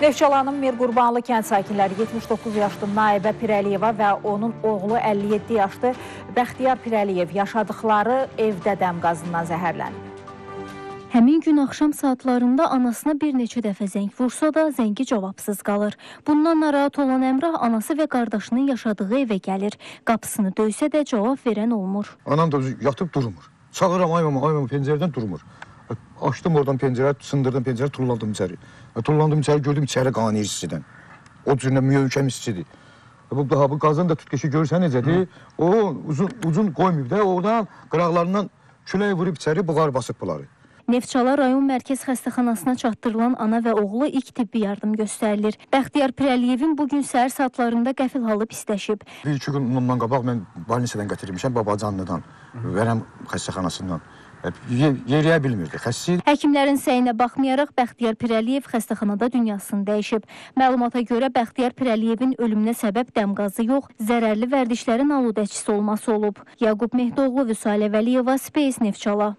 Neftçalanın Mirqurbanlı kənd sakinləri 79 yaşlı Naibə Pirəliyeva və onun oğlu 57 yaşlı Bəxtiyar Pirəliyev yaşadıkları evdə dəm qazından zəhərlənib. Həmin gün axşam saatlarında anasına bir neçə dəfə zəng vursa da zəngi cavabsız qalır. Bundan narahat olan Əmrah anası və qardaşının yaşadığı evə gəlir. Qapısını döysə də cavab verən olmur. Anam da yatıb durmur. Çağıram, ay mama, pəncərədən durmur. Açdım oradan pəncərə, sındırdım pəncərə, tullandım içəri. Tullandım içəri, gördüm içəri qan irisidir. O cürlə möyükəm isisidir. Bu qazın da tütkeşi görsən necədir? O uzun qoymayıb da, oradan qıraqlarından küləyə vurub içəri, buğar basıb bunları. Neftçala Rayon Mərkəz Xəstəxanasına çatdırılan ana və oğlu ilk tibbi yardım göstərilir. Bəxtiyar Pirəliyevin bugün səhər saatlarında qəfil halı pisləşib. Bir-iki gün ondan qabaq mən Balinsadan gətirmişəm, babacanlıdan, Vərəm xəstəxanasından. Yeriyə bilmirdi. Həkimlərin səyinə baxmayaraq Bəxtiyar Pirəliyev xəstəxanada dünyasını dəyişib. Məlumata görə Bəxtiyar Pirəliyevin ölümünə səbəb dəm qazı yox, zərərli vərdişlərin aludəçisi olması olub. Yaqub Mehdoğlu, Vüsalə Vəliyeva, Space Neftçala.